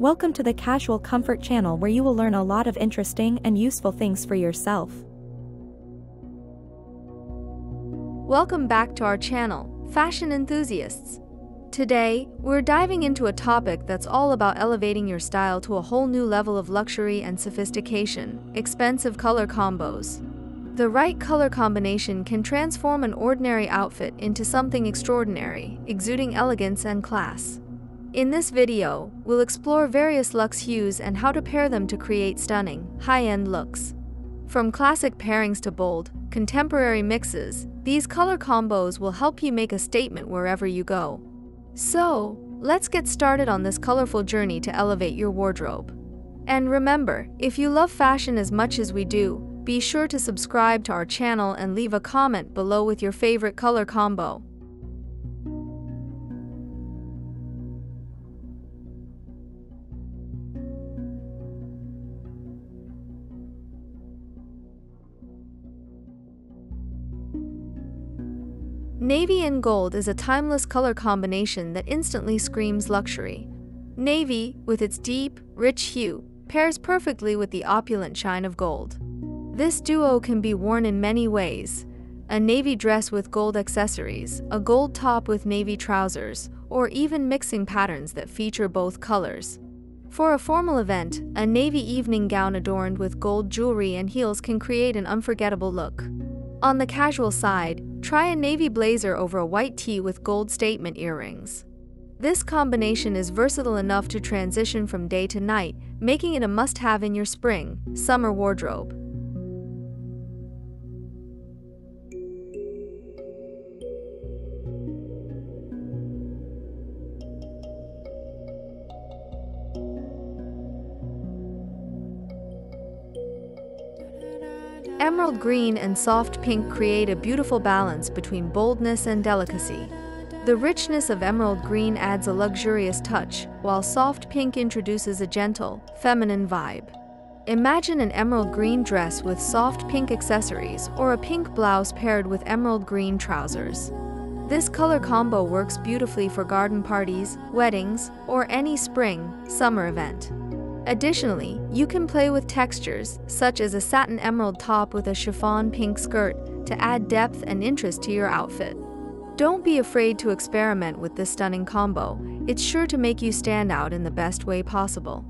Welcome to the Casual Comfort channel, where you will learn a lot of interesting and useful things for yourself. Welcome back to our channel, fashion enthusiasts. Today, we're diving into a topic that's all about elevating your style to a whole new level of luxury and sophistication: expensive color combos. The right color combination can transform an ordinary outfit into something extraordinary, exuding elegance and class. In this video, we'll explore various luxe hues and how to pair them to create stunning, high-end looks. From classic pairings to bold, contemporary mixes, these color combos will help you make a statement wherever you go. So, let's get started on this colorful journey to elevate your wardrobe. And remember, if you love fashion as much as we do, be sure to subscribe to our channel and leave a comment below with your favorite color combo. Navy and gold is a timeless color combination that instantly screams luxury. Navy, with its deep, rich hue, pairs perfectly with the opulent shine of gold. This duo can be worn in many ways: a navy dress with gold accessories, a gold top with navy trousers, or even mixing patterns that feature both colors. For a formal event, a navy evening gown adorned with gold jewelry and heels can create an unforgettable look. On the casual side, try a navy blazer over a white tee with gold statement earrings. This combination is versatile enough to transition from day to night, making it a must-have in your spring, summer wardrobe. Emerald green and soft pink create a beautiful balance between boldness and delicacy. The richness of emerald green adds a luxurious touch, while soft pink introduces a gentle, feminine vibe. Imagine an emerald green dress with soft pink accessories, or a pink blouse paired with emerald green trousers. This color combo works beautifully for garden parties, weddings, or any spring, summer event. Additionally, you can play with textures, such as a satin emerald top with a chiffon pink skirt, to add depth and interest to your outfit. Don't be afraid to experiment with this stunning combo. It's sure to make you stand out in the best way possible.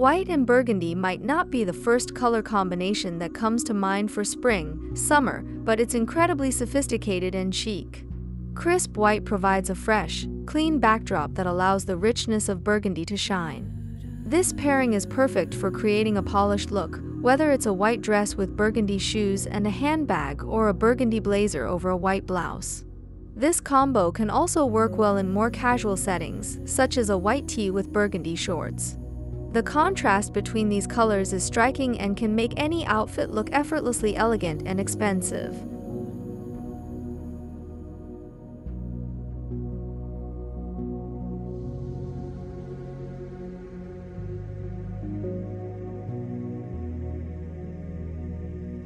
White and burgundy might not be the first color combination that comes to mind for spring, summer, but it's incredibly sophisticated and chic. Crisp white provides a fresh, clean backdrop that allows the richness of burgundy to shine. This pairing is perfect for creating a polished look, whether it's a white dress with burgundy shoes and a handbag, or a burgundy blazer over a white blouse. This combo can also work well in more casual settings, such as a white tee with burgundy shorts. The contrast between these colors is striking and can make any outfit look effortlessly elegant and expensive.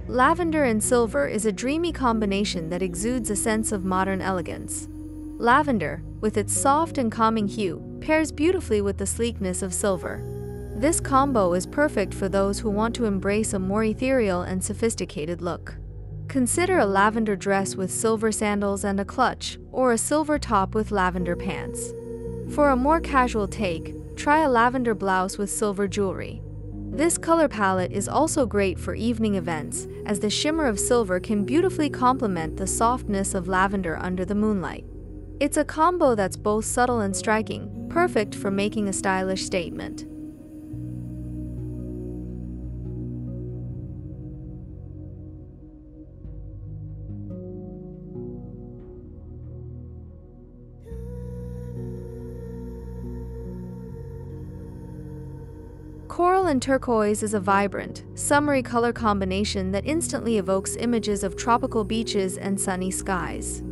Lavender and silver is a dreamy combination that exudes a sense of modern elegance. Lavender, with its soft and calming hue, pairs beautifully with the sleekness of silver. This combo is perfect for those who want to embrace a more ethereal and sophisticated look. Consider a lavender dress with silver sandals and a clutch, or a silver top with lavender pants. For a more casual take, try a lavender blouse with silver jewelry. This color palette is also great for evening events, as the shimmer of silver can beautifully complement the softness of lavender under the moonlight. It's a combo that's both subtle and striking, perfect for making a stylish statement. Coral and turquoise is a vibrant, summery color combination that instantly evokes images of tropical beaches and sunny skies.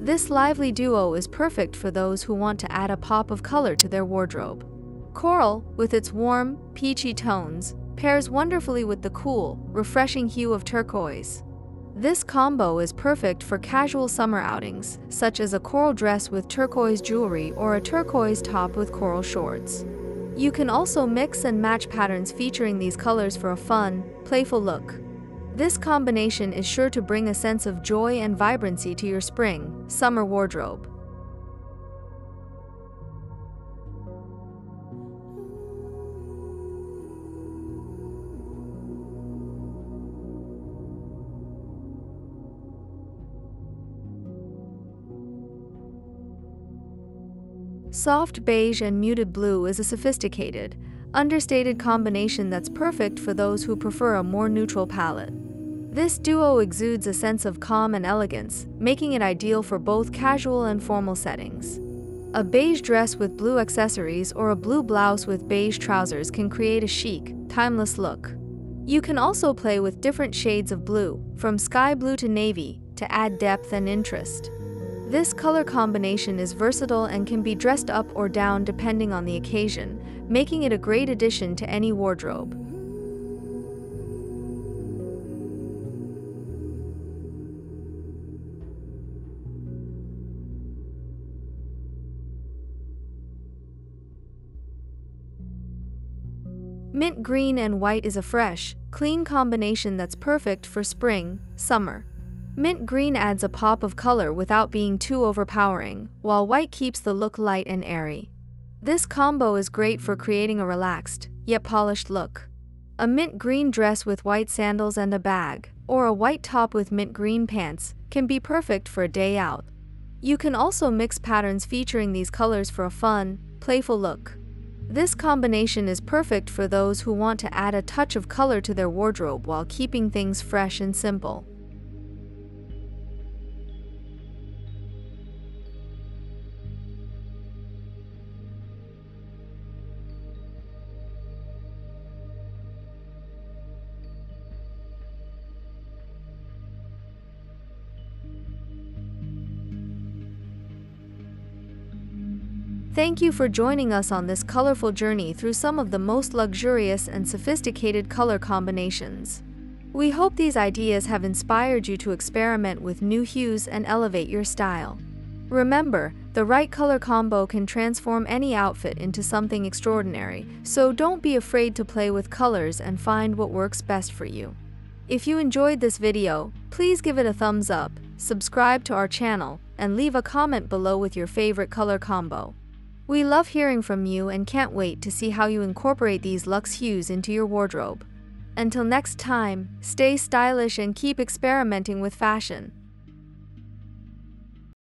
This lively duo is perfect for those who want to add a pop of color to their wardrobe. Coral, with its warm, peachy tones, pairs wonderfully with the cool, refreshing hue of turquoise. This combo is perfect for casual summer outings, such as a coral dress with turquoise jewelry or a turquoise top with coral shorts. You can also mix and match patterns featuring these colors for a fun, playful look. This combination is sure to bring a sense of joy and vibrancy to your spring, summer wardrobe. Soft beige and muted blue is a sophisticated, understated combination that's perfect for those who prefer a more neutral palette. This duo exudes a sense of calm and elegance, making it ideal for both casual and formal settings. A beige dress with blue accessories or a blue blouse with beige trousers can create a chic, timeless look. You can also play with different shades of blue, from sky blue to navy, to add depth and interest. This color combination is versatile and can be dressed up or down depending on the occasion, making it a great addition to any wardrobe. Mint green and white is a fresh, clean combination that's perfect for spring, summer. Mint green adds a pop of color without being too overpowering, while white keeps the look light and airy. This combo is great for creating a relaxed, yet polished look. A mint green dress with white sandals and a bag, or a white top with mint green pants, can be perfect for a day out. You can also mix patterns featuring these colors for a fun, playful look. This combination is perfect for those who want to add a touch of color to their wardrobe while keeping things fresh and simple. Thank you for joining us on this colorful journey through some of the most luxurious and sophisticated color combinations. We hope these ideas have inspired you to experiment with new hues and elevate your style. Remember, the right color combo can transform any outfit into something extraordinary, so don't be afraid to play with colors and find what works best for you. If you enjoyed this video, please give it a thumbs up, subscribe to our channel, and leave a comment below with your favorite color combo. We love hearing from you and can't wait to see how you incorporate these luxe hues into your wardrobe. Until next time, stay stylish and keep experimenting with fashion.